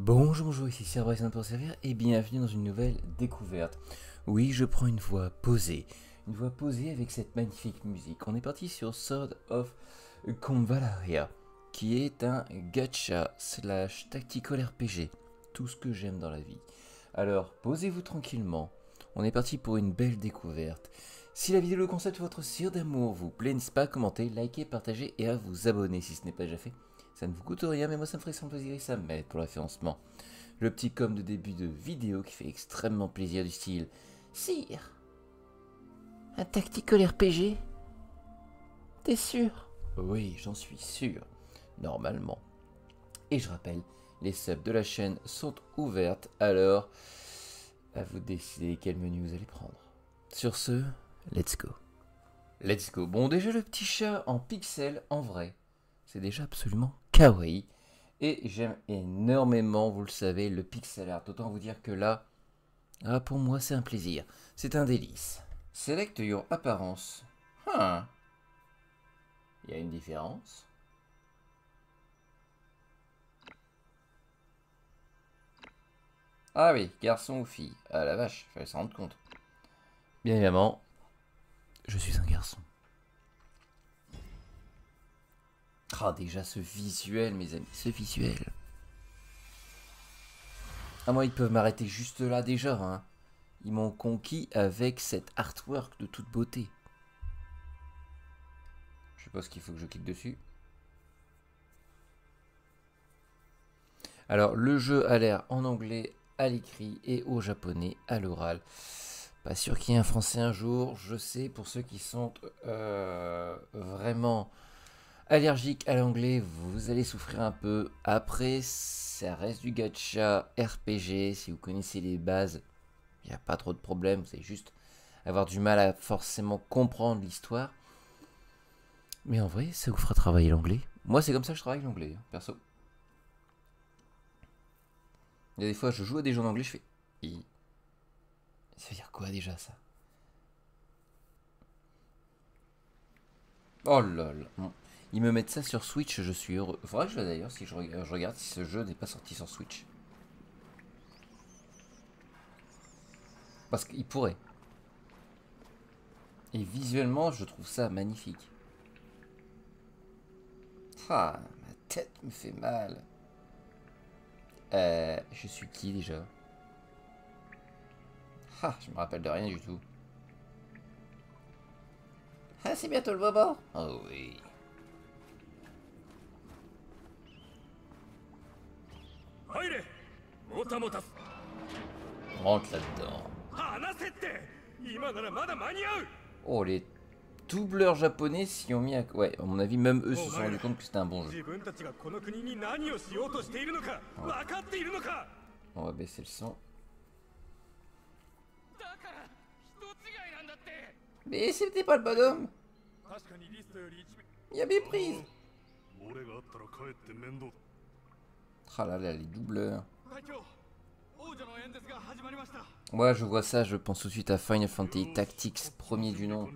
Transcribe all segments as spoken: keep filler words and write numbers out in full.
Bonjour, bonjour, ici Sir Abraizen pour servir et bienvenue dans une nouvelle découverte. Oui, je prends une voix posée, une voix posée avec cette magnifique musique. On est parti sur Sword of Convallaria, qui est un gacha slash tactical R P G, tout ce que j'aime dans la vie. Alors, posez-vous tranquillement, on est parti pour une belle découverte. Si la vidéo, le concept de votre sire d'amour vous plaît, n'hésitez pas à commenter, liker, partager et à vous abonner si ce n'est pas déjà fait. Ça ne vous coûte rien, mais moi ça me ferait sans plaisir et ça m'aide pour le référencement. Le petit com de début de vidéo qui fait extrêmement plaisir, du style Sire, un tactical R P G? T'es sûr? Oui, j'en suis sûr, normalement. Et je rappelle, les subs de la chaîne sont ouvertes, alors à vous de décider quel menu vous allez prendre. Sur ce, let's go. Let's go. Bon, déjà le petit chat en pixel, en vrai, c'est déjà absolument kawaii. Et j'aime énormément, vous le savez, le pixel art. Autant vous dire que là, ah, pour moi, c'est un plaisir. C'est un délice. Select your apparence. Huh. Il y a une différence. Ah oui, garçon ou fille. Ah la vache, il fallait s'en rendre compte. Bien évidemment, je suis un garçon. Ah, déjà ce visuel, mes amis, ce visuel. Ah, moi, ils peuvent m'arrêter juste là déjà, hein. Ils m'ont conquis avec cet artwork de toute beauté. Je suppose qu'il faut que je clique dessus. Alors, le jeu a l'air en anglais, à l'écrit et au japonais, à l'oral. Pas sûr qu'il y ait un français un jour, je sais, pour ceux qui sont euh, vraiment allergique à l'anglais, vous allez souffrir un peu. Après, ça reste du gacha R P G. Si vous connaissez les bases, il n'y a pas trop de problème. Vous allez juste avoir du mal à forcément comprendre l'histoire. Mais en vrai, ça vous fera travailler l'anglais. Moi, c'est comme ça que je travaille l'anglais, perso. Il y a des fois, je joue à des jeux en anglais, je fais... Ça veut dire quoi déjà, ça? Oh lol. Ils me mettent ça sur Switch, je suis heureux. Faudrait que je vois d'ailleurs si je regarde, je regarde si ce jeu n'est pas sorti sur Switch. Parce qu'il pourrait. Et visuellement, je trouve ça magnifique. Ah, ma tête me fait mal. Euh, je suis qui déjà? Ah, je me rappelle de rien du tout. Ah, c'est bientôt le bobo. Oh oui. Rentre là-dedans. Oh, les doubleurs japonais s'y ont mis à... Ouais, à mon avis, même eux se sont rendu compte que c'était un bon jeu. Ouais. On va baisser le son. Mais c'était pas le bonhomme. Il y a des prises. Ah là là, les doubleurs. Moi, ouais, je vois ça, je pense tout de suite à Final Fantasy Tactics, premier du nom.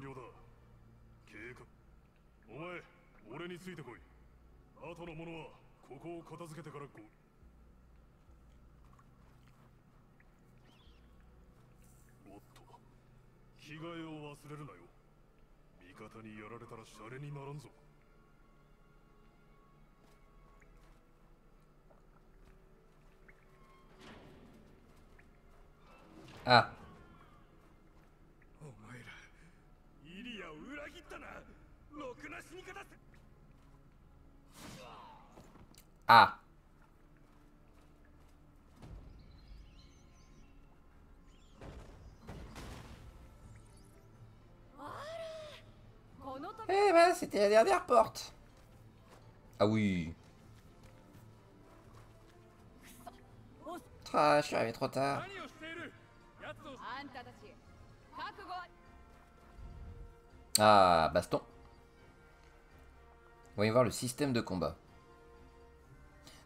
Ah. Ah. Eh ben, c'était la dernière porte. Ah oui. Ah, je suis arrivé trop tard. Ah, baston. Voyons voir le système de combat.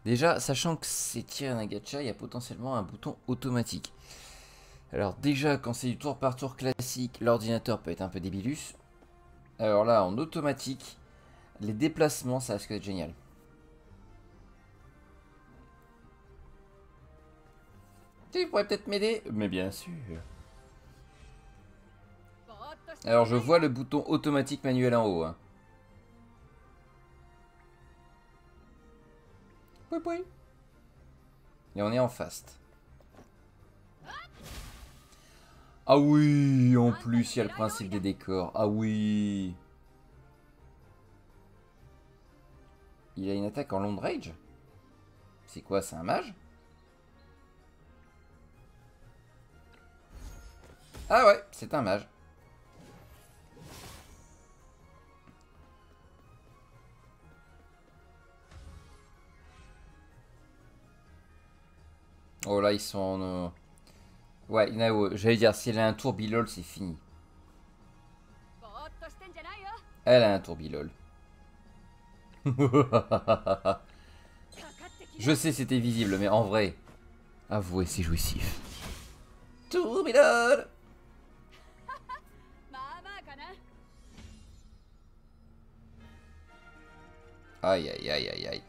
Déjà, sachant que c'est tiré d'un gacha, il y a potentiellement un bouton automatique. Alors déjà, quand c'est du tour par tour classique, l'ordinateur peut être un peu débilus. Alors là, en automatique, les déplacements, ça risque d'être génial. Tu pourrais peut-être m'aider. Mais bien sûr. Alors je vois le bouton automatique manuel en haut. Hein. Oui, oui. Et on est en faste. Ah oui, en plus il y a le principe des décors. Ah oui. Il a une attaque en long range. C'est quoi, c'est un mage? Ah ouais, c'est un mage. Oh là, ils sont en... Euh... Ouais, Inao, j'allais dire, si elle a un tourbilol, c'est fini. Elle a un tourbilol. Je sais, c'était visible, mais en vrai, avouez, c'est jouissif. Tourbilol. Aïe, aïe, aïe, aïe, aïe.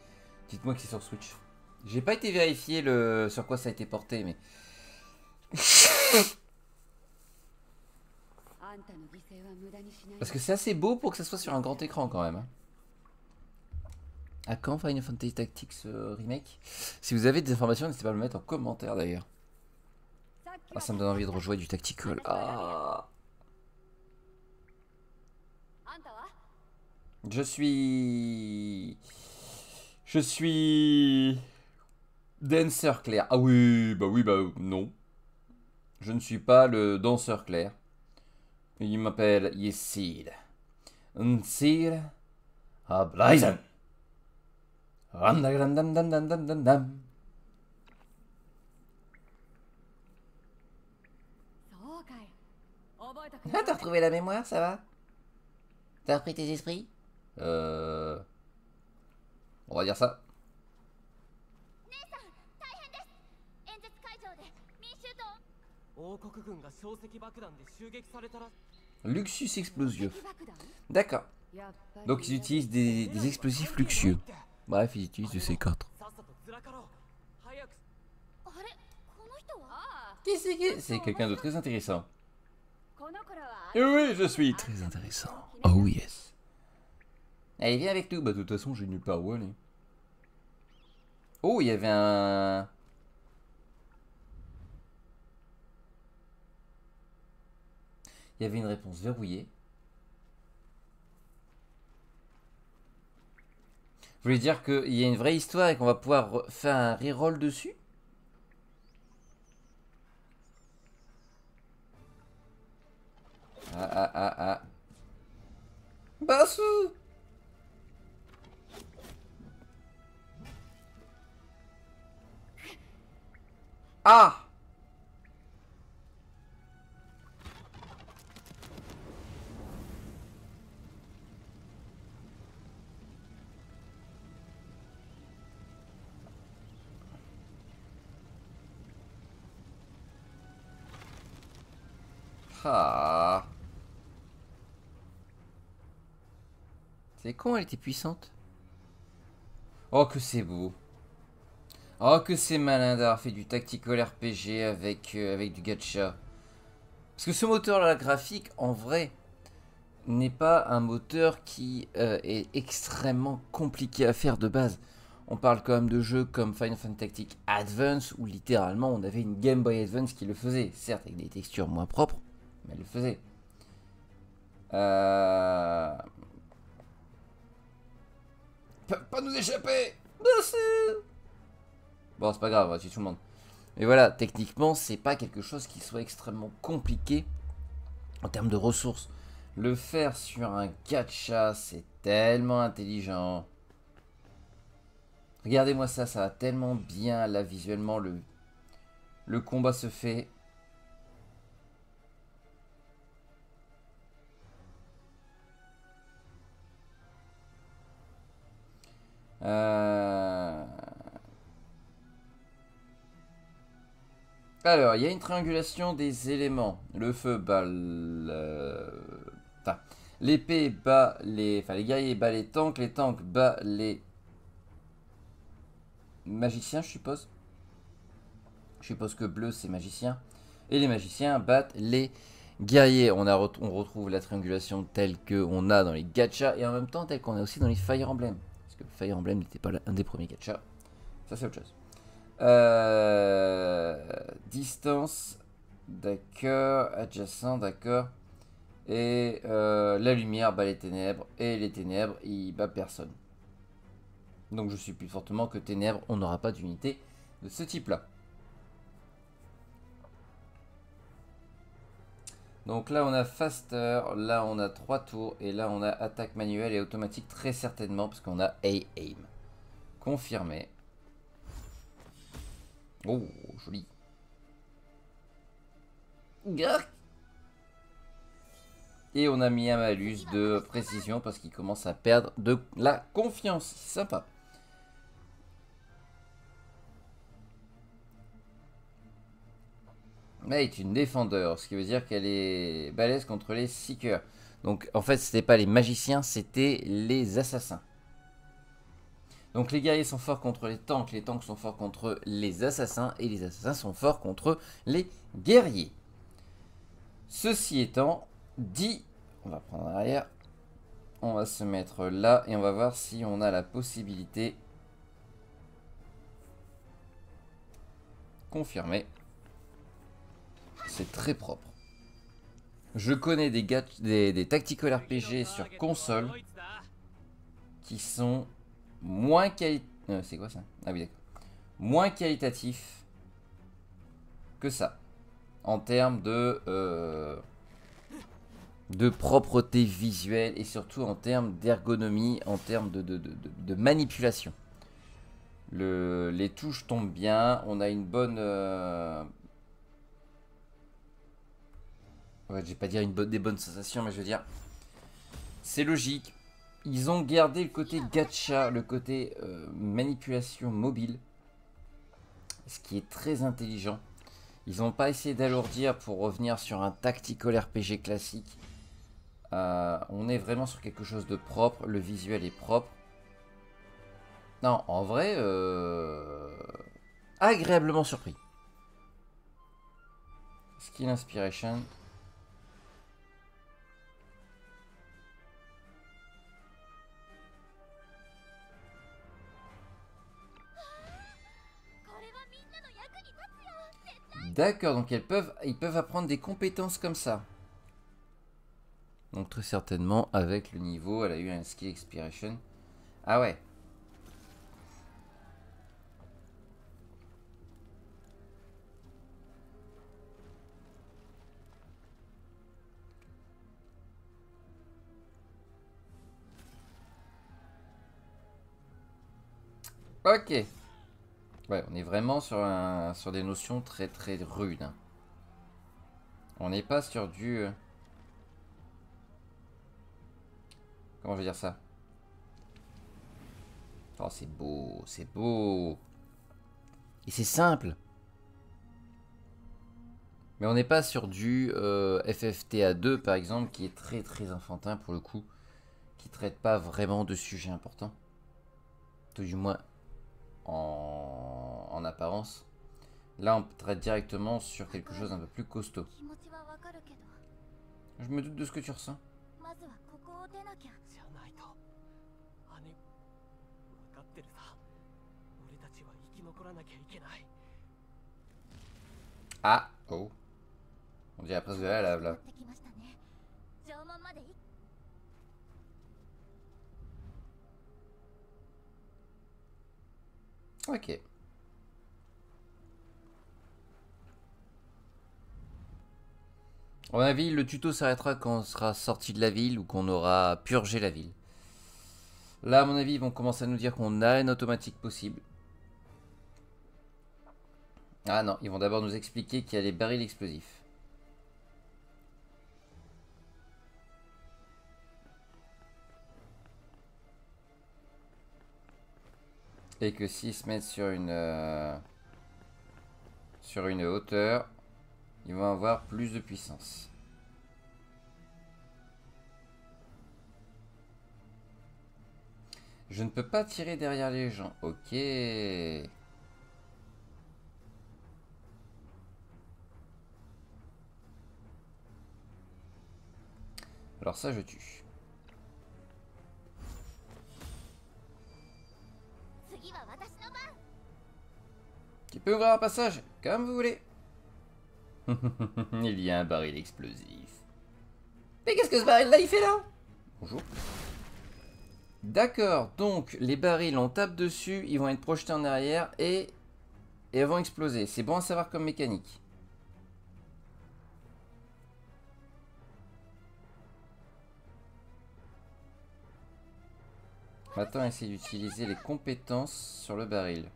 Dites-moi que c'est sur Switch. J'ai pas été vérifié le... sur quoi ça a été porté, mais... Parce que c'est assez beau pour que ça soit sur un grand écran, quand même. Hein. À quand Final Fantasy Tactics euh, Remake? Si vous avez des informations, n'hésitez pas à le mettre en commentaire, d'ailleurs. Ah, ça me donne envie de rejouer du Tactical. Ah. Je suis... Je suis... danseur clair. Ah oui, bah oui, bah non. Je ne suis pas le danseur clair. Il m'appelle Yesir. Sir Abraizen. Ah, t'as retrouvé la mémoire, ça va? T'as repris tes esprits? Euh... On va dire ça. Luxus explosif. D'accord. Donc ils utilisent des, des explosifs luxueux. Bref, ils utilisent du C quatre. C'est quelqu'un de très intéressant. Et oui, je suis très intéressant. Oh yes. Allez, viens avec nous. Bah, de toute façon, j'ai nulle part où aller. Oh, il y avait un... Il y avait une réponse verrouillée. Je voulais dire qu'il y a une vraie histoire et qu'on va pouvoir faire un reroll dessus. Ah ah ah ah. Bassou! Ah! Ah. C'est con, elle était puissante. Oh que c'est beau. Oh que c'est malin d'avoir fait du tactical R P G avec, euh, avec du gacha. Parce que ce moteur là graphique en vrai n'est pas un moteur qui euh, est extrêmement compliqué à faire de base. On parle quand même de jeux comme Final Fantasy Tactics Advance où littéralement on avait une Game Boy Advance qui le faisait. Certes avec des textures moins propres. Mais elle le faisait. Euh... Peuvent pas nous échapper. Bon, c'est pas grave, on va tuer tout le monde. Mais voilà, techniquement, c'est pas quelque chose qui soit extrêmement compliqué en termes de ressources. Le faire sur un gacha, c'est tellement intelligent. Regardez-moi ça, ça va tellement bien là visuellement. Le, le combat se fait. Euh... Alors, il y a une triangulation des éléments. Le feu bat le... enfin, l'épée bat les... Enfin, les guerriers bat les tanks. Les tanks bat les... magiciens, je suppose. Je je suppose que bleu c'est magicien, et les magiciens battent les guerriers. On, a re on retrouve la triangulation telle qu'on a dans les gachas, et en même temps telle qu'on a aussi dans les Fire Emblem, parce que Fire Emblem n'était pas un des premiers gachas, ça c'est autre chose. Euh, distance, d'accord, adjacent, d'accord, et euh, la lumière bat les ténèbres, et les ténèbres, il bat personne. Donc je suppose fortement que ténèbres, on n'aura pas d'unité de ce type-là. Donc là on a faster, là on a trois tours, et là on a attaque manuelle et automatique très certainement, parce qu'on a A-aim. Confirmé. Oh, joli. Et on a mis un malus de précision parce qu'il commence à perdre de la confiance. Sympa. Elle est une défendeur, ce qui veut dire qu'elle est balèze contre les seekers. Donc en fait, c'était pas les magiciens, c'était les assassins. Donc les guerriers sont forts contre les tanks, les tanks sont forts contre les assassins, et les assassins sont forts contre les guerriers. Ceci étant dit, on va prendre l'arrière, on va se mettre là, et on va voir si on a la possibilité. Confirmer. C'est très propre. Je connais des, des, des tactical R P G sur console qui sont moins quali euh, c'est quoi ça? Ah oui, d'accord. Moins qualitatifs que ça en termes de euh, de propreté visuelle et surtout en termes d'ergonomie, en termes de, de, de, de, de manipulation. Le, les touches tombent bien, on a une bonne euh, ouais, je vais pas dire une bonne, des bonnes sensations, mais je veux dire, c'est logique. Ils ont gardé le côté gacha, le côté euh, manipulation mobile, ce qui est très intelligent. Ils n'ont pas essayé d'alourdir pour revenir sur un tactical R P G classique. Euh, on est vraiment sur quelque chose de propre, le visuel est propre. Non, en vrai, euh, agréablement surpris. Skill Inspiration... D'accord, donc elles peuvent, ils peuvent apprendre des compétences comme ça. Donc très certainement, avec le niveau, elle a eu un skill expiration. Ah ouais. Ok. Ouais, on est vraiment sur, un, sur des notions très très rudes. On n'est pas sur du... Euh... Comment je vais dire ça? Oh, c'est beau, c'est beau. Et c'est simple. Mais on n'est pas sur du euh, F F T A deux, par exemple, qui est très très enfantin pour le coup, qui ne traite pas vraiment de sujets importants. Tout du moins... En, en apparence. Là on traite directement sur quelque chose d'un peu plus costaud. Je me doute de ce que tu ressens. Ah oh. On dirait presque de la lave là. Ok. À mon avis, le tuto s'arrêtera quand on sera sorti de la ville ou qu'on aura purgé la ville. Là, à mon avis, ils vont commencer à nous dire qu'on a une automatique possible. Ah non, ils vont d'abord nous expliquer qu'il y a les barils explosifs. Et que s'ils se mettent sur une euh, sur une hauteur, ils vont avoir plus de puissance. Je ne peux pas tirer derrière les gens. Ok. Alors ça je tue. Tu peux ouvrir un passage, comme vous voulez. Il y a un baril explosif. Mais qu'est-ce que ce baril là il fait là? Bonjour. D'accord, donc les barils on tape dessus, ils vont être projetés en arrière et, et vont exploser. C'est bon à savoir comme mécanique. Maintenant, essayez d'utiliser les compétences sur le baril.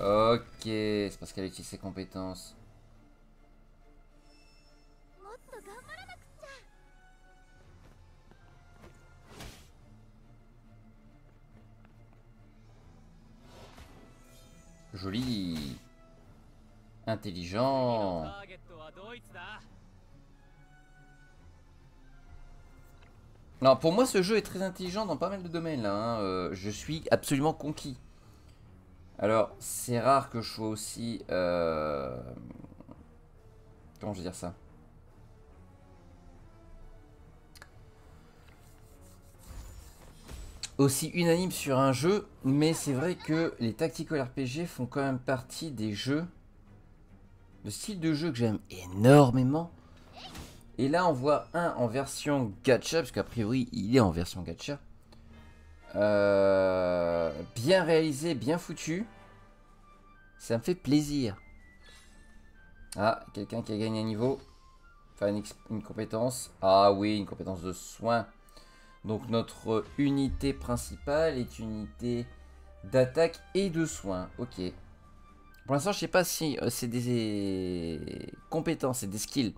Ok, c'est parce qu'elle utilise ses compétences. Joli. Intelligent. Alors pour moi ce jeu est très intelligent dans pas mal de domaines là, hein. Euh, je suis absolument conquis. Alors, c'est rare que je sois aussi... Euh... Comment je vais dire ça? Aussi unanime sur un jeu, mais c'est vrai que les tactical R P G font quand même partie des jeux... Le style de jeu que j'aime énormément. Et là, on voit un en version gacha, parce qu'a priori, il est en version gacha. Euh, bien réalisé, bien foutu. Ça me fait plaisir. Ah, quelqu'un qui a gagné un niveau. Enfin, une, une compétence. Ah oui, une compétence de soin. Donc, notre unité principale est une unité d'attaque et de soin. Ok. Pour l'instant, je sais pas si euh, c'est des compétences et des skills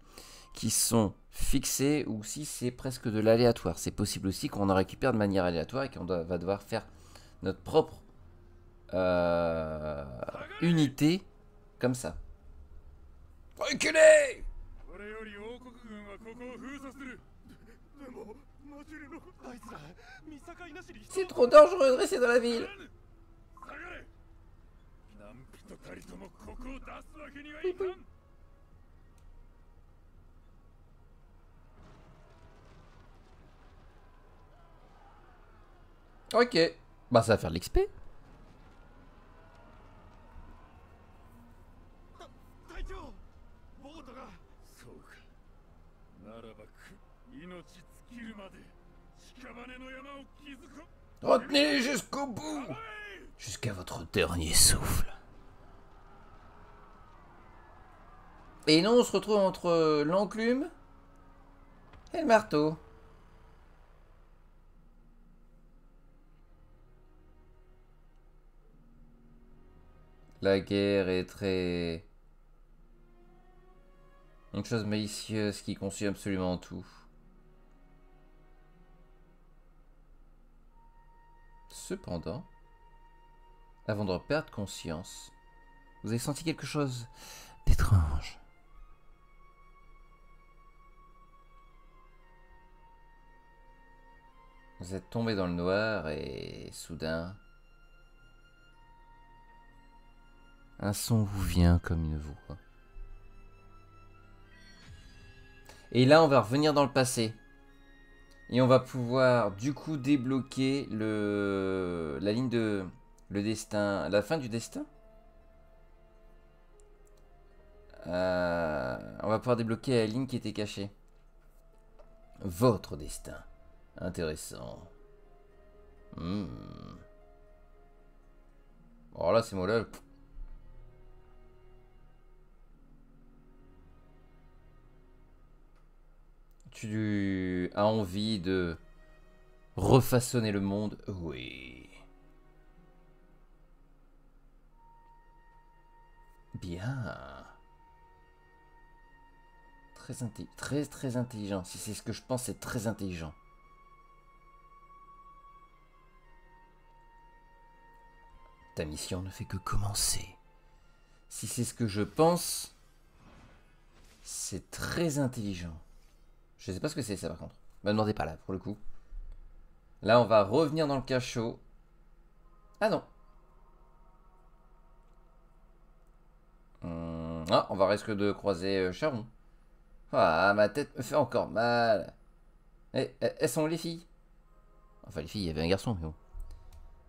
qui sont fixés ou si c'est presque de l'aléatoire. C'est possible aussi qu'on en récupère de manière aléatoire et qu'on va devoir faire notre propre euh, unité comme ça. Reculez! C'est trop dangereux de rester dans la ville. Ok, bah ça va faire de l'X P. Retenez jusqu'au bout, jusqu'à votre dernier souffle. Et non, on se retrouve entre l'enclume et le marteau. La guerre est très... une chose malicieuse qui consume absolument tout. Cependant, avant de perdre conscience, vous avez senti quelque chose d'étrange. Vous êtes tombé dans le noir et soudain... un son vous vient comme une voix. Et là, on va revenir dans le passé. Et on va pouvoir, du coup, débloquer le... la ligne de... le destin... la fin du destin. Euh... On va pouvoir débloquer la ligne qui était cachée. Votre destin. Intéressant. Hmm. Alors là, ces mots-là... Tu as envie de refaçonner le monde? Oui. Bien. Très, très, très intelligent. Si c'est ce que je pense, c'est très intelligent. Ta mission ne fait que commencer. Si c'est ce que je pense, c'est très intelligent. Je sais pas ce que c'est ça par contre. Ne me demandez pas là pour le coup. Là on va revenir dans le cachot. Ah non. Hum, ah, on va risquer de croiser Charon. Ah, ma tête me fait encore mal. Et, elles sont où les filles? Enfin, les filles, il y avait un garçon, mais bon.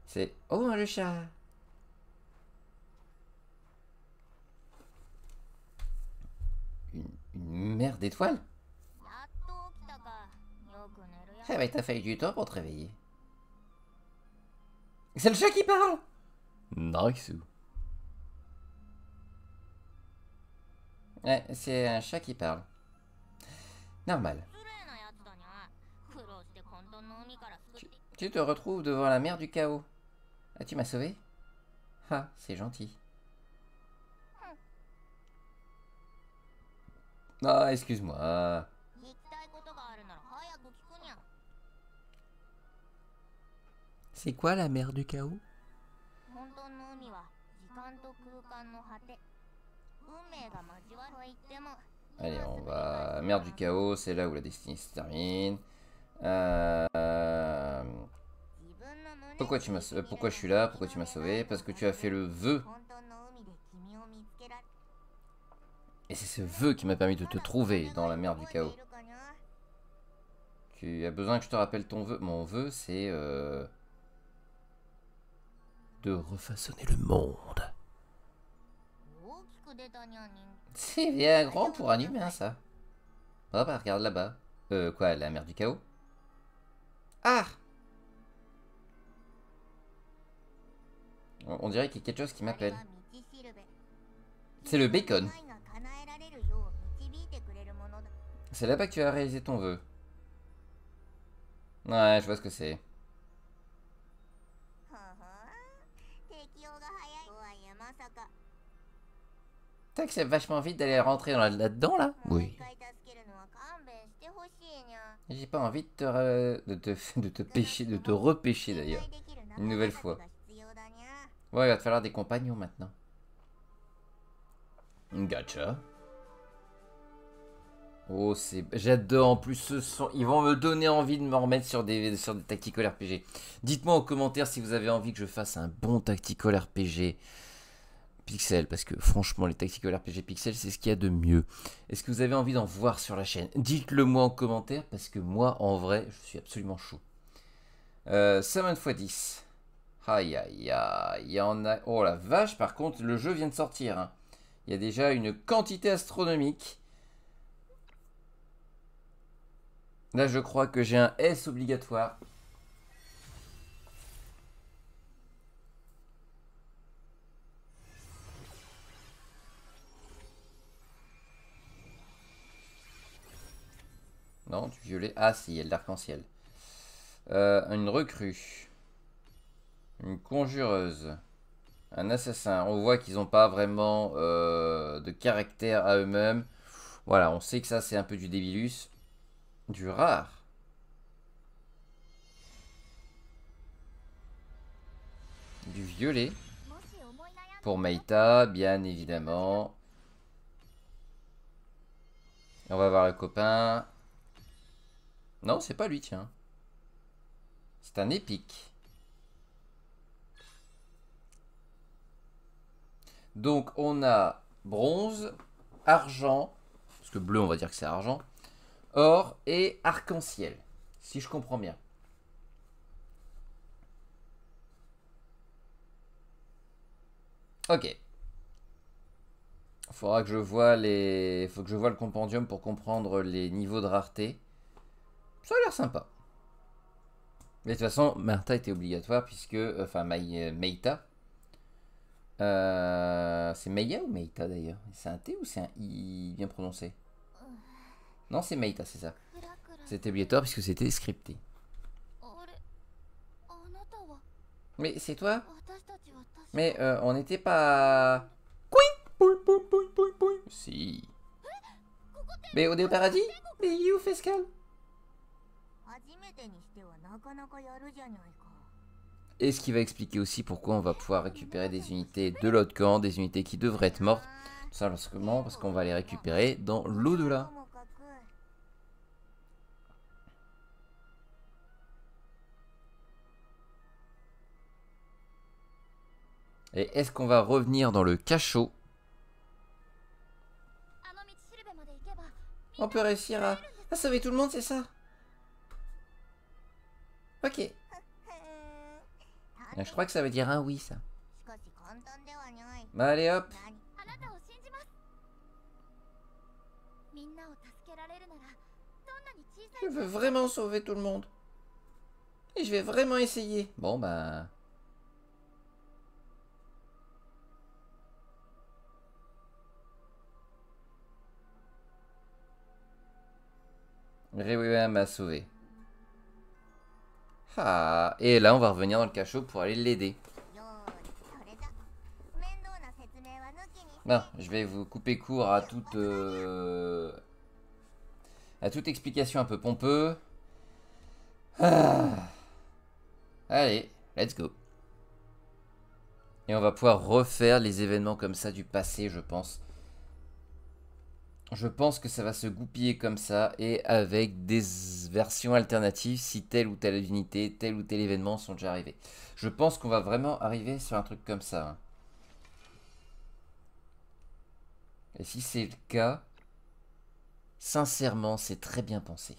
C'est... Oh, le chat. Une, une mer d'étoiles. Eh ben, t'as fallu du temps pour te réveiller. C'est le chat qui parle. Nice. Ouais, c'est un chat qui parle. Normal. Tu, tu te retrouves devant la mer du chaos. Ah, tu m'as sauvé? Ah, c'est gentil. Ah, excuse-moi. C'est quoi la mer du chaos? Allez, on va... Mer du chaos, c'est là où la destinée se termine. Euh... Pourquoi tu m'as... Pourquoi je suis là? Pourquoi tu m'as sauvé? Parce que tu as fait le vœu. Et c'est ce vœu qui m'a permis de te trouver dans la mer du chaos. Tu as besoin que je te rappelle ton vœu. Mon vœu, c'est... Euh... de refaçonner le monde. C'est bien grand pour un humain, ça. Oh bah, regarde là-bas. Euh, quoi, la mer du chaos? Ah! On, on dirait qu'il y a quelque chose qui m'appelle. C'est le bacon. C'est là-bas que tu as réalisé ton vœu. Ouais, je vois ce que c'est. C'est vachement vite d'aller rentrer là-dedans là, là. Oui. J'ai pas envie de te, re... de, te... de te pêcher, de te repêcher d'ailleurs. Une nouvelle fois. Ouais, il va te falloir des compagnons maintenant. Gotcha. Oh, c'est... J'adore en plus ce son. Ils vont me donner envie de me remettre sur des, sur des tactical R P G. Dites-moi en commentaire si vous avez envie que je fasse un bon tactical R P G. Pixel, parce que franchement les tactical R P G Pixel c'est ce qu'il y a de mieux. Est-ce que vous avez envie d'en voir sur la chaîne? Dites-le moi en commentaire parce que moi en vrai je suis absolument chaud. Euh, Samantha fois dix. Aïe aïe aïe, il y en a... Oh la vache, par contre le jeu vient de sortir. Hein. Il y a déjà une quantité astronomique. Là je crois que j'ai un S obligatoire. Non, du violet. Ah si, il y a de l'arc-en-ciel. Euh, une recrue. Une conjureuse. Un assassin. On voit qu'ils n'ont pas vraiment euh, de caractère à eux-mêmes. Voilà, on sait que ça c'est un peu du débilus. Du rare. Du violet. Pour Meita, bien évidemment. Et on va voir le copain. Non, c'est pas lui, tiens. C'est un épique. Donc, on a bronze, argent, parce que bleu, on va dire que c'est argent, or et arc-en-ciel, si je comprends bien. Ok. Faudra que je voie les... Faut que je voie le compendium pour comprendre les niveaux de rareté. Ça a l'air sympa. Mais de toute façon, Martha était obligatoire puisque... Euh, enfin, Maï, Meita. Euh, c'est Meia ou Meita d'ailleurs? C'est un T ou c'est un I bien prononcé? Non, c'est Meita, c'est ça. C'était obligatoire puisque c'était scripté. Mais c'est toi? Mais euh, on n'était pas... Si. Mais on est au paradis? Mais il est où Fescal? Et ce qui va expliquer aussi pourquoi on va pouvoir récupérer des unités de l'autre camp, des unités qui devraient être mortes, tout simplement parce qu'on va les récupérer dans l'au-delà. Et est-ce qu'on va revenir dans le cachot? On peut réussir à... à sauver tout le monde, c'est ça? Ok. Je crois que ça veut dire un oui, ça. Bah allez, hop. Je veux vraiment sauver tout le monde. Et je vais vraiment essayer. Bon, bah... Rewiwa m'a sauvé. Ah, et là on va revenir dans le cachot pour aller l'aider. Non, je vais vous couper court à toute euh, à toute explication un peu pompeux. Ah. Allez, let's go. Et on va pouvoir refaire les événements comme ça du passé, je pense. Je pense que ça va se goupiller comme ça et avec des versions alternatives si telle ou telle unité, tel ou tel événement sont déjà arrivés. Je pense qu'on va vraiment arriver sur un truc comme ça. Et si c'est le cas, sincèrement, c'est très bien pensé.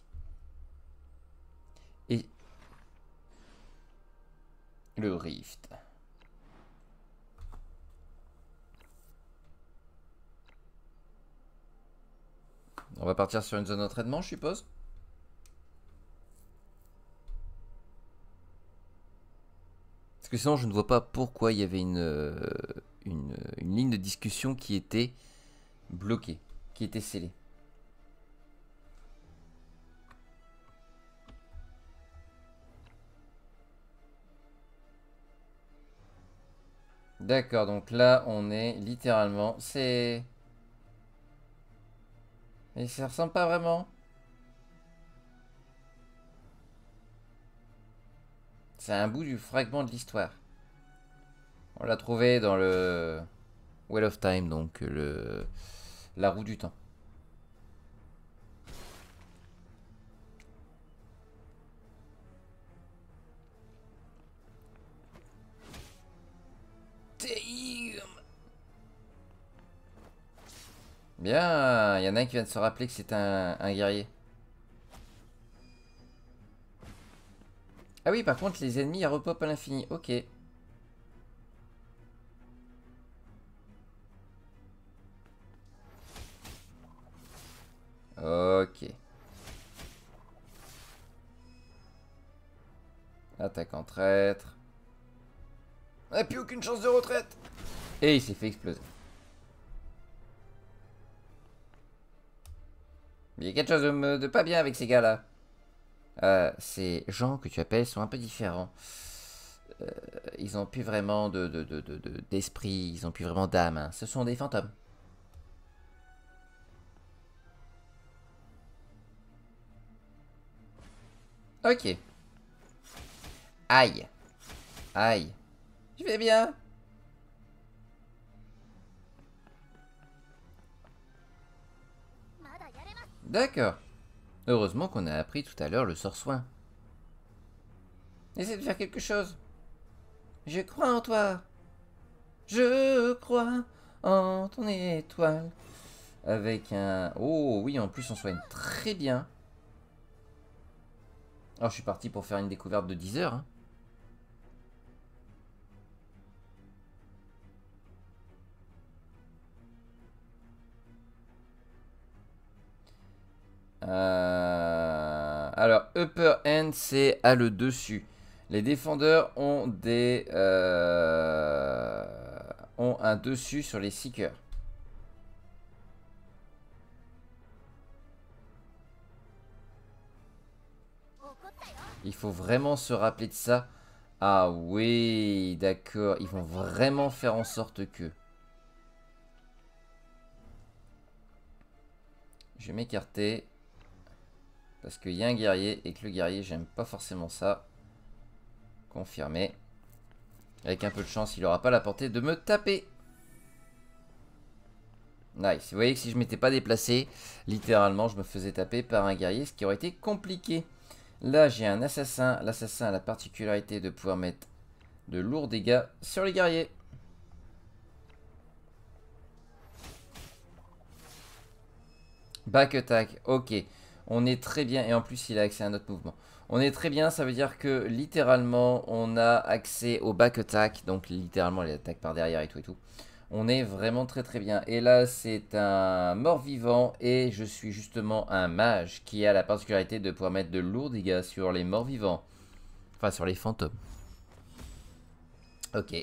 Et le rift. On va partir sur une zone d'entraînement, je suppose. Parce que sinon, je ne vois pas pourquoi il y avait une, une, une ligne de discussion qui était bloquée, qui était scellée. D'accord, donc là, on est littéralement... C'est... Mais ça ressemble pas vraiment. C'est un bout du fragment de l'histoire. On l'a trouvé dans le Wheel of Time, donc le la roue du temps. Bien, il y en a un qui vient de se rappeler que c'est un, un guerrier. Ah oui, par contre, les ennemis repopent à l'infini. Ok. Ok. Attaque en traître. On n'a plus aucune chance de retraite. Et il s'est fait exploser. Il y a quelque chose de, de pas bien avec ces gars-là. Euh, ces gens que tu appelles sont un peu différents. Euh, ils n'ont plus vraiment de, de, de, de, de, d'esprit, ils n'ont plus vraiment d'âme. Hein. Ce sont des fantômes. Ok. Aïe. Aïe. Je vais bien. D'accord. Heureusement qu'on a appris tout à l'heure le sort soin. Essaie de faire quelque chose. Je crois en toi. Je crois en ton étoile. Avec un... Oh oui, en plus on soigne très bien. Alors je suis parti pour faire une découverte de dix heures. Hein. Euh, alors, upper hand, c'est à le dessus. Les défendeurs ont des euh, ont un dessus sur les seekers. Il faut vraiment se rappeler de ça. Ah oui, d'accord. Ils vont vraiment faire en sorte que... Je vais m'écarter. Parce qu'il y a un guerrier et que le guerrier, j'aime pas forcément ça. Confirmé. Avec un peu de chance, il aura pas la portée de me taper. Nice. Vous voyez que si je m'étais pas déplacé, littéralement, je me faisais taper par un guerrier, ce qui aurait été compliqué. Là, j'ai un assassin. L'assassin a la particularité de pouvoir mettre de lourds dégâts sur les guerriers. Back attack, ok. On est très bien, et en plus il a accès à un autre mouvement. On est très bien, ça veut dire que littéralement on a accès au back attack, donc littéralement les attaques par derrière et tout et tout. On est vraiment très très bien. Et là c'est un mort-vivant et je suis justement un mage qui a la particularité de pouvoir mettre de lourds dégâts sur les morts-vivants. Enfin sur les fantômes. Ok.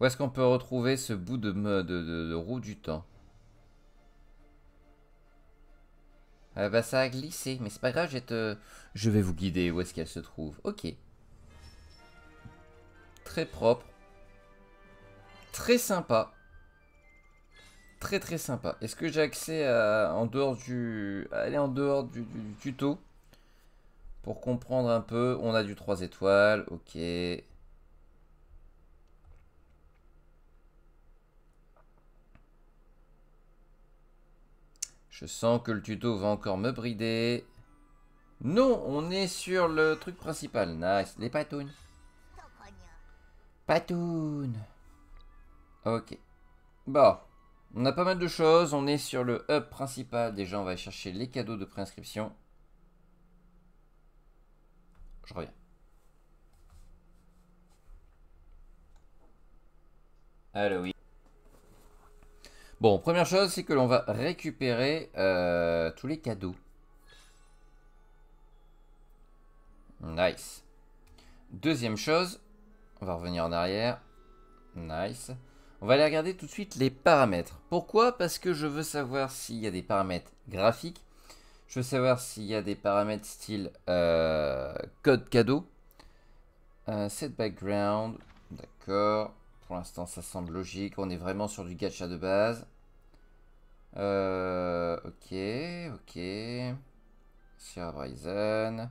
Où est-ce qu'on peut retrouver ce bout de, de, de, de roue du temps? euh, Bah ça a glissé, mais c'est pas grave, je, te... je vais vous guider où est-ce qu'elle se trouve. Ok. Très propre. Très sympa. Très très sympa. Est-ce que j'ai accès à, en dehors du, à aller en dehors du, du, du tuto? Pour comprendre un peu, on a du trois étoiles, ok. Je sens que le tuto va encore me brider. Non, on est sur le truc principal. Nice, les patounes. Patounes. Ok. Bon, on a pas mal de choses. On est sur le hub principal. Déjà, on va chercher les cadeaux de préinscription. Je reviens. Allô, oui. Bon, première chose, c'est que l'on va récupérer euh, tous les cadeaux. Nice. Deuxième chose, on va revenir en arrière. Nice. On va aller regarder tout de suite les paramètres. Pourquoi? Parce que je veux savoir s'il y a des paramètres graphiques. Je veux savoir s'il y a des paramètres style euh, code cadeau. Euh, set background, d'accord. Pour l'instant, ça semble logique. On est vraiment sur du gacha de base. Euh, ok, ok. Sir Abraizen.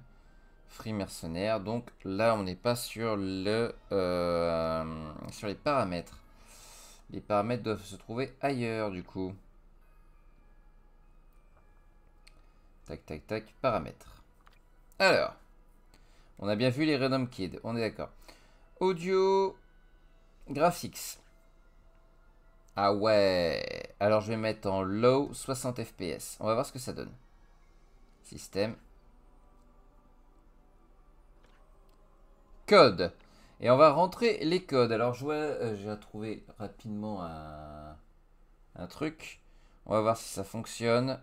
Free mercenaire. Donc là, on n'est pas sur le euh, sur les paramètres. Les paramètres doivent se trouver ailleurs, du coup. Tac, tac, tac. Paramètres. Alors, on a bien vu les Random Kids. On est d'accord. Audio. Graphics. Ah ouais. Alors je vais mettre en low soixante F P S. On va voir ce que ça donne. Système. Code. Et on va rentrer les codes. Alors je vois, euh, j'ai trouvé rapidement un, un truc. On va voir si ça fonctionne.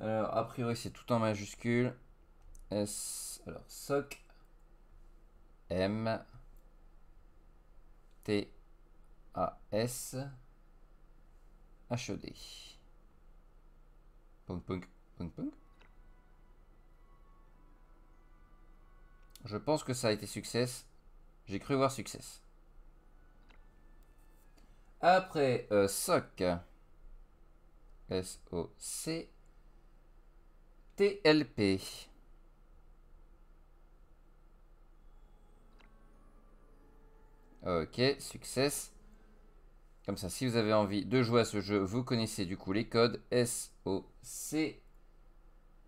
Alors a priori c'est tout en majuscule. S. Alors soc. M. T A S H E D. Pong, pong, pong, pong. Je pense que ça a été succès. J'ai cru voir succès. Après euh, S O C S O C T L P. Ok, success. Comme ça, si vous avez envie de jouer à ce jeu, vous connaissez du coup les codes S O C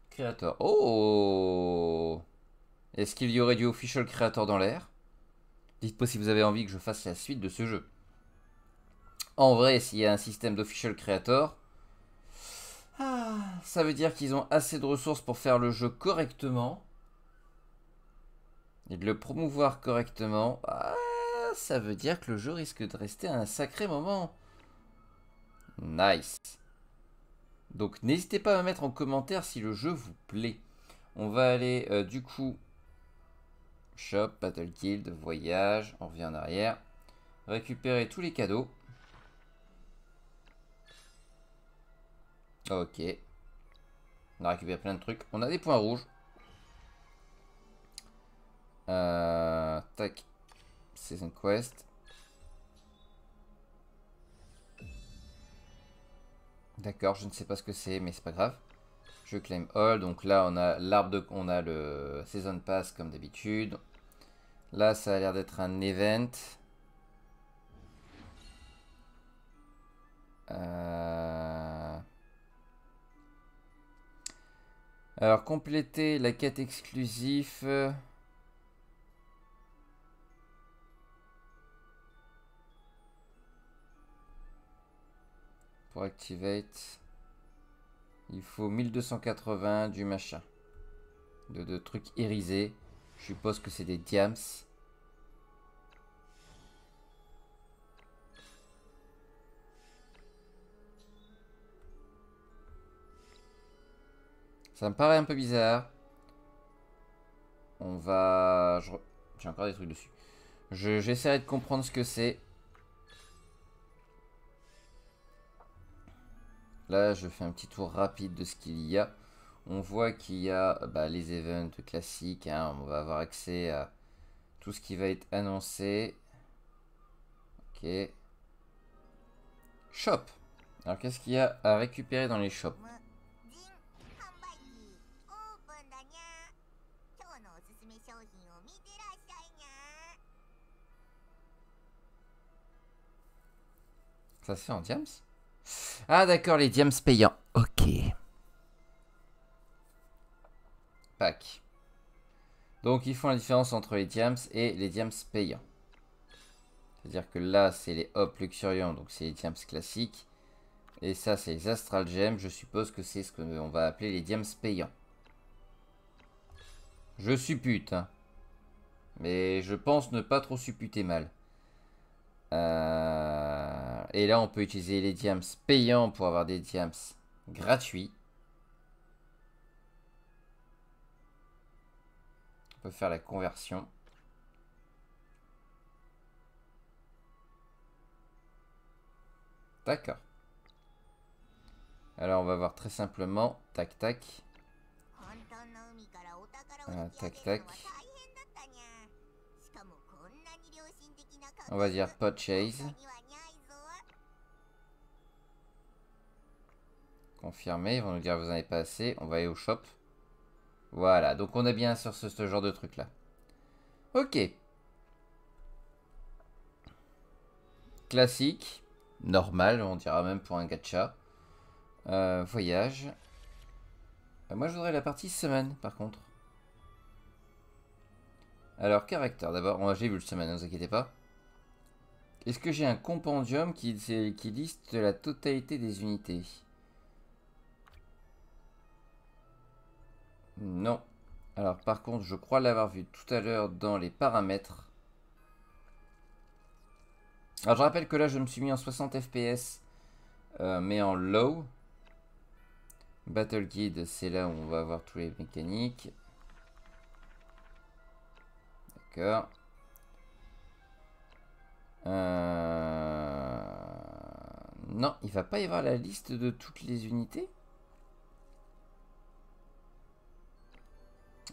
Creator. Oh! Est-ce qu'il y aurait du Official Creator dans l'air? Dites-moi si vous avez envie que je fasse la suite de ce jeu. En vrai, s'il y a un système d'Official Creator, ah, ça veut dire qu'ils ont assez de ressources pour faire le jeu correctement. Et de le promouvoir correctement. Ah, ça veut dire que le jeu risque de rester un sacré moment. Nice. Donc n'hésitez pas à me mettre en commentaire si le jeu vous plaît. On va aller euh, du coup shop, battle guild, voyage, on revient en arrière, récupérer tous les cadeaux. Ok, on a récupéré plein de trucs, on a des points rouges. euh, tac. Season Quest. D'accord, je ne sais pas ce que c'est, mais c'est pas grave. Je claim all. Donc là, on a l'arbre de, on a le Season Pass comme d'habitude. Là, ça a l'air d'être un event. Euh... Alors, compléter la quête exclusive. Pour activate, il faut mille deux cent quatre-vingts du machin. De, de trucs irisés. Je suppose que c'est des diams. Ça me paraît un peu bizarre. On va... J'ai je... encore des trucs dessus. Je... J'essaierai de comprendre ce que c'est. Là, je fais un petit tour rapide de ce qu'il y a. On voit qu'il y a bah, les events classiques. Hein. On va avoir accès à tout ce qui va être annoncé. Ok. Shop. Alors, qu'est-ce qu'il y a à récupérer dans les shops? Ça se fait en diams? Ah d'accord, les diams payants. Ok. Pack. Donc ils font la différence entre les diams et les diams payants. C'est-à-dire que là c'est les hop luxuriants, donc c'est les diams classiques. Et ça c'est les astral gems, je suppose que c'est ce qu'on va appeler les diams payants. Je suppute. Hein. Mais je pense ne pas trop supputer mal. Euh, et là on peut utiliser les diams payants pour avoir des diams gratuits. On peut faire la conversion. D'accord. Alors on va voir très simplement. Tac tac. Euh, tac tac. On va dire purchase. Confirmer, ils vont nous dire vous n'en avez pas assez. On va aller au shop. Voilà, donc on est bien sur ce, ce genre de truc là. Ok. Classique. Normal, on dira même pour un gacha. Euh, voyage. Euh, moi je voudrais la partie semaine par contre. Alors, caractère d'abord. J'ai vu le semaine, ne vous inquiétez pas. Est-ce que j'ai un compendium qui, qui liste la totalité des unités? Non. Alors par contre, je crois l'avoir vu tout à l'heure dans les paramètres. Alors je rappelle que là, je me suis mis en soixante F P S, euh, mais en low. Battle Guide, c'est là où on va avoir tous les mécaniques. D'accord. Euh... Non, il va pas y avoir la liste de toutes les unités.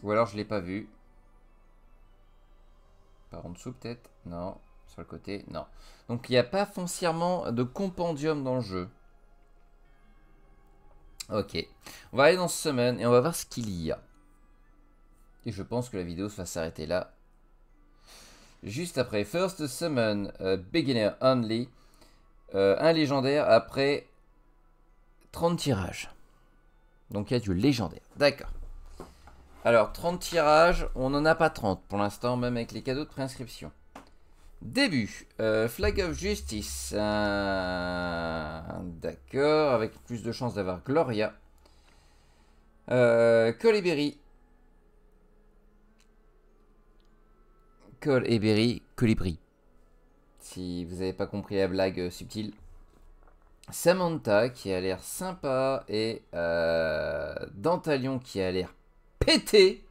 Ou alors je l'ai pas vu. Par en dessous peut-être. Non, sur le côté, non. Donc il n'y a pas foncièrement de compendium dans le jeu. Ok, on va aller dans ce semaine et on va voir ce qu'il y a. Et je pense que la vidéo va s'arrêter là. Juste après, First Summon, uh, Beginner Only, uh, un légendaire après trente tirages. Donc il y a du légendaire, d'accord. Alors trente tirages, on n'en a pas trente pour l'instant, même avec les cadeaux de préinscription. Début, uh, Flag of Justice, euh, d'accord, avec plus de chances d'avoir Gloria. Uh, Colibri. Col et Berry, Colibri. Si vous n'avez pas compris la blague subtile. Samantha qui a l'air sympa et euh, Dantalion qui a l'air pété.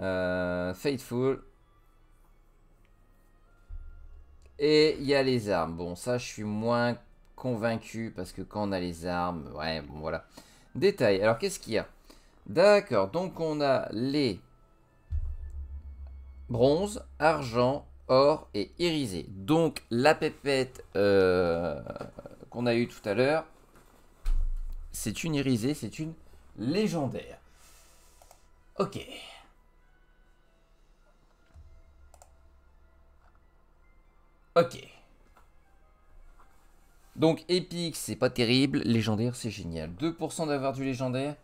Euh, Faithful. Et il y a les armes. Bon, ça je suis moins convaincu parce que quand on a les armes, ouais, bon voilà. Détail. Alors qu'est-ce qu'il y a? D'accord, donc on a les bronze, argent, or et irisé. Donc la pépette euh, qu'on a eue tout à l'heure, c'est une irisée, c'est une légendaire. Ok. Ok. Donc épique, c'est pas terrible. Légendaire, c'est génial. deux pour cent d'avoir du légendaire.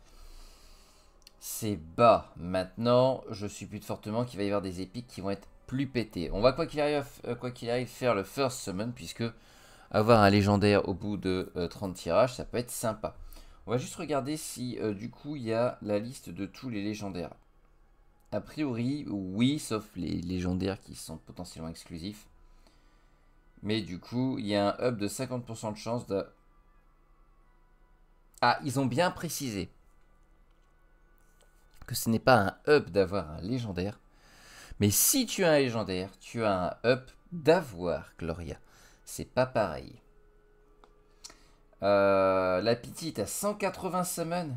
c'est bas. Maintenant, je suppute fortement qu'il va y avoir des épiques qui vont être plus pétés. On va quoi qu'il arrive, quoi qu'il arrive faire le first summon, puisque avoir un légendaire au bout de euh, trente tirages, ça peut être sympa. On va juste regarder si euh, du coup il y a la liste de tous les légendaires. A priori, oui, sauf les légendaires qui sont potentiellement exclusifs. Mais du coup, il y a un up de cinquante pour cent de chance de... Ah, ils ont bien précisé que ce n'est pas un up d'avoir un légendaire, mais si tu as un légendaire, tu as un up d'avoir Gloria. C'est pas pareil. Euh, la petite à cent quatre-vingts summons.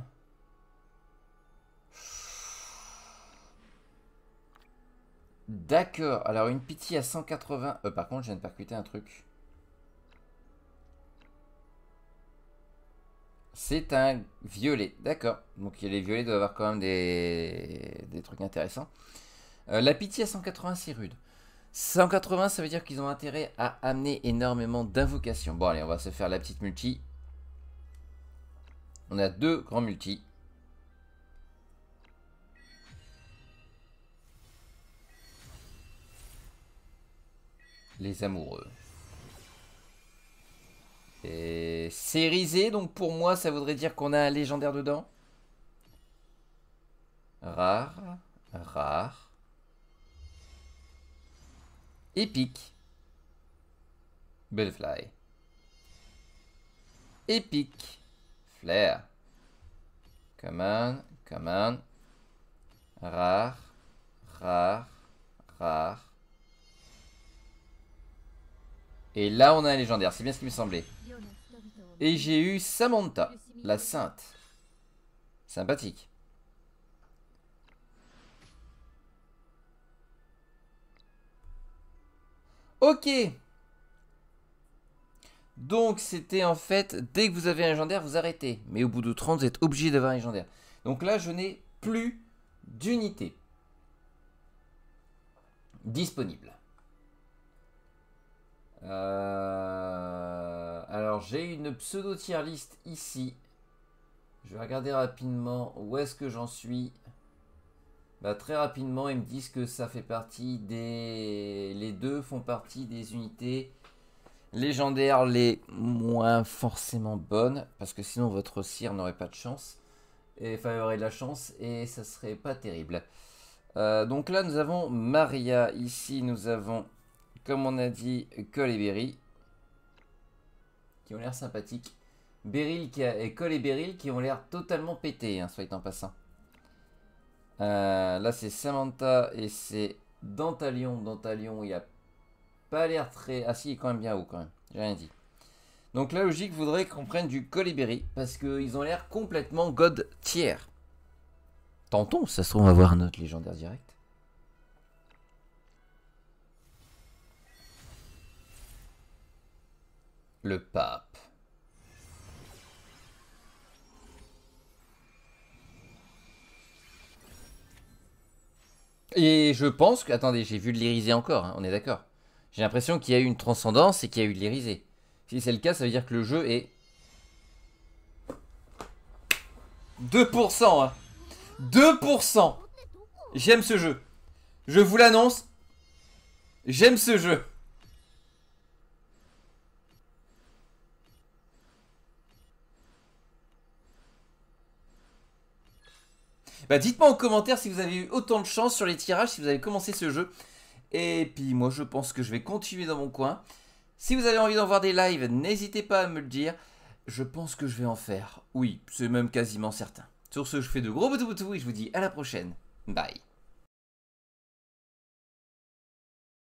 D'accord, alors une pitié à cent quatre-vingts... Euh, par contre, je viens de percuter un truc. C'est un violet, d'accord. Donc les violets doivent avoir quand même des, des trucs intéressants. Euh, la pitié à cent quatre-vingts, c'est rude. cent quatre-vingts, ça veut dire qu'ils ont intérêt à amener énormément d'invocations. Bon, allez, on va se faire la petite multi. On a deux grands multis. Les amoureux. Et c'est risé, donc pour moi, ça voudrait dire qu'on a un légendaire dedans. Rare, rare. Épique. Butterfly. Épique. Flair. Common, common. Rare, rare, rare. Et là, on a un légendaire, c'est bien ce qui me semblait. Et j'ai eu Samantha, la sainte. Sympathique. Ok. Donc, c'était en fait, dès que vous avez un légendaire, vous arrêtez. Mais au bout de trente, vous êtes obligé d'avoir un légendaire. Donc là, je n'ai plus d'unité disponible. Euh, alors j'ai une pseudo tier list ici. Je vais regarder rapidement où est-ce que j'en suis. Bah, très rapidement ils me disent que ça fait partie des... Les deux font partie des unités légendaires les moins forcément bonnes. Parce que sinon votre sire n'aurait pas de chance. Et, enfin aurait de la chance et ça serait pas terrible. Euh, donc là nous avons Maria. Ici nous avons... Comme on a dit, Colibri, qui ont l'air sympathiques. Beryl qui a, et Colibri qui ont l'air totalement pétés, hein, soit dit en passant. Euh, là, c'est Samantha et c'est Dantalion. Dantalion, il n'a pas l'air très... Ah si, il est quand même bien haut, quand même. J'ai rien dit. Donc la logique voudrait qu'on prenne du Colibri, parce qu'ils ont l'air complètement god tier. Tentons, ça se trouve, on va voir un autre légendaire direct. Le pape. Et je pense que... Attendez, j'ai vu de l'irisé encore, hein, on est d'accord. J'ai l'impression qu'il y a eu une transcendance et qu'il y a eu de l'irisé. Si c'est le cas, ça veut dire que le jeu est... deux pour cent, hein. deux pour cent. J'aime ce jeu. Je vous l'annonce. J'aime ce jeu. Bah dites-moi en commentaire si vous avez eu autant de chance sur les tirages, si vous avez commencé ce jeu. Et puis moi je pense que je vais continuer dans mon coin. Si vous avez envie d'en voir des lives, n'hésitez pas à me le dire. Je pense que je vais en faire. Oui, c'est même quasiment certain. Sur ce, je fais de gros boutous boutous et je vous dis à la prochaine. Bye.